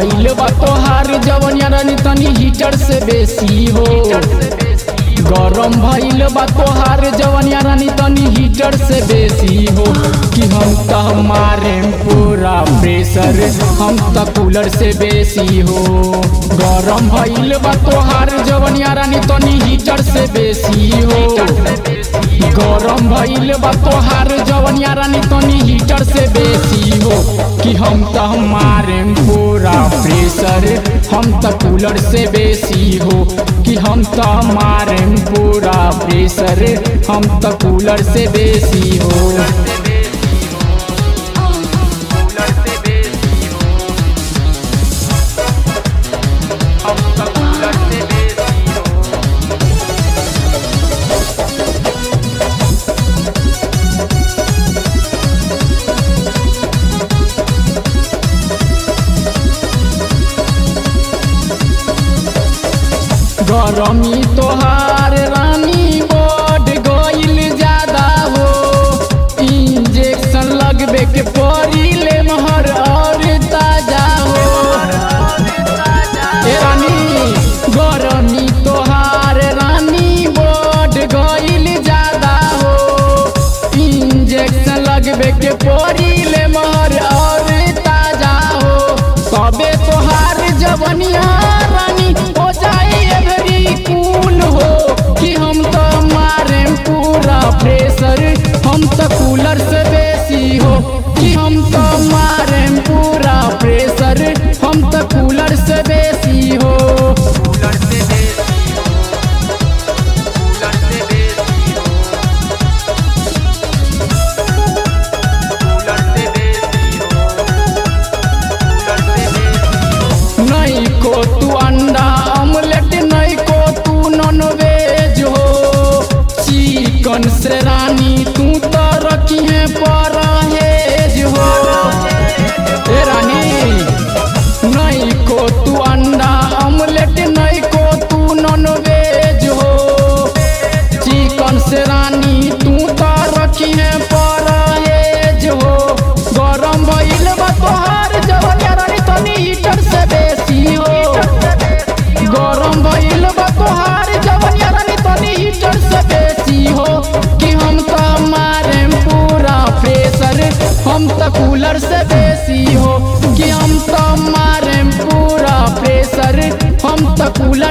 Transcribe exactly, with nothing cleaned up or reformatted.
भइल बा तोहार जवनिया रानी तनी हीटर से बेसी हो। गरम भइल बा तोहार जवनिया रानी तनी हीटर से बेसी हो। कि हम त हमारे पूरा प्रेशर, हम त कूलर से बेसी हो। गरम भइल बा तोहार जवनिया रानी तनी हीटर से बेसी हो। गरम भइल बा तोहार जवनिया रानी तनी हीटर से बेसी हो। कि हम त हमारे पूरा प्रेशर, हम त कूलर से बेसी हो। कि हम त हमारे पूरा प्रेशर, हम त कूलर से बेसी हो। गरमी तोहार रानी बढ़ गइल ज्यादा हो। इंजेक्शन लगबे के पड़ी ले महर और ताजा हो। ए रानी गरमी तोहार रानी बढ़ गइल ज्यादा हो। इंजेक्शन लगबे के पड़ी ले महर और ताजा हो। तबे तोहार जवनिया रानी हो जाई कूल हो। कि हम तो मारे पूरा प्रेशर, हम तो कूलर से बेसी हो। कि हम तो मारे पूरा प्रेशर, हम तो कूलर से बेसी हो। नहीं को तू अंडा ऑमलेट, नहीं को नॉन वेज हो। चिकन से रानी तू तो रखी है परहेज हो। ए रानी नहीं को तू अंडा ऑमलेट, नहीं को तू नॉन वेज हो। चिकन से रानी तू तो रखी है परहेज हो। गरम भइल बा तोहार जवनिया रानी तनी हीटर से बेसी हो। गरम भइल बा तोहार जवनिया रानी तनी हीटर से बेसी हो। कि हम त हमारे पूरा प्रेशर, हम त कूलर से बेसी हो। कि हम त हमारे पूरा प्रेशर, हम त कूलर